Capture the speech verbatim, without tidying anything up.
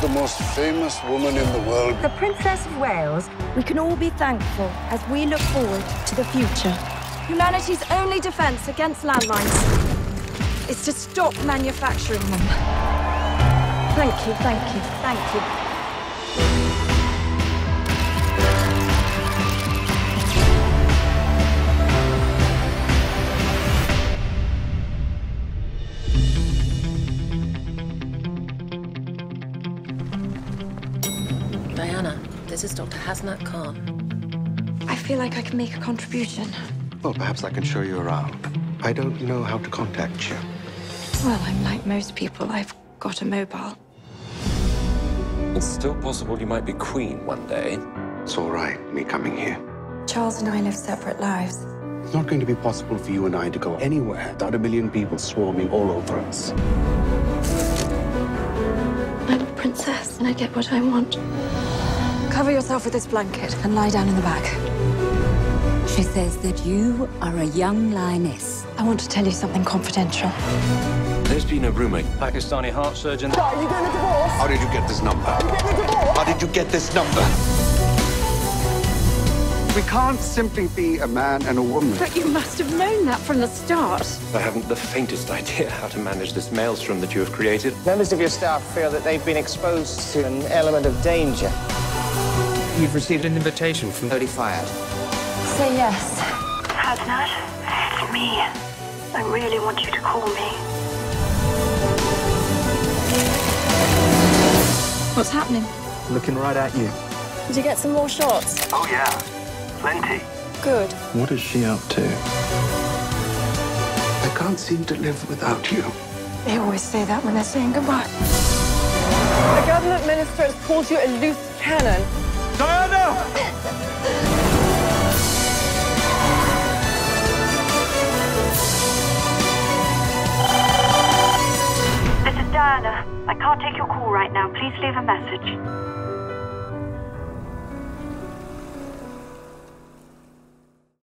the most famous woman in the world. The Princess of Wales. We can all be thankful as we look forward to the future. Humanity's only defense against landmines is to stop manufacturing them. Thank you, thank you, thank you. Diana, this is Doctor Hasnat Khan. I feel like I can make a contribution. Well, perhaps I can show you around. I don't know how to contact you. Well, I'm like most people. I've got a mobile. It's still possible you might be queen one day. It's all right, me coming here. Charles and I live separate lives. It's not going to be possible for you and I to go anywhere without a million people swarming all over us. I'm a princess, and I get what I want. Cover yourself with this blanket and lie down in the back. She says that you are a young lioness. I want to tell you something confidential. There's been a rumor. Pakistani heart surgeon. Why are you getting a divorce? How did you get this number? Are you getting a divorce? How did you get this number? We can't simply be a man and a woman. But you must have known that from the start. I haven't the faintest idea how to manage this maelstrom that you have created. Members of your staff feel that they've been exposed to an element of danger. You've received an invitation from Holy Fire. Say yes. Hasnat, it's me. I really want you to call me. What's happening? Looking right at you. Did you get some more shots? Oh, yeah. Plenty. Good. What is she up to? I can't seem to live without you. They always say that when they're saying goodbye. The government minister has called you a loose cannon. Diana! Diana, I can't take your call right now. Please leave a message.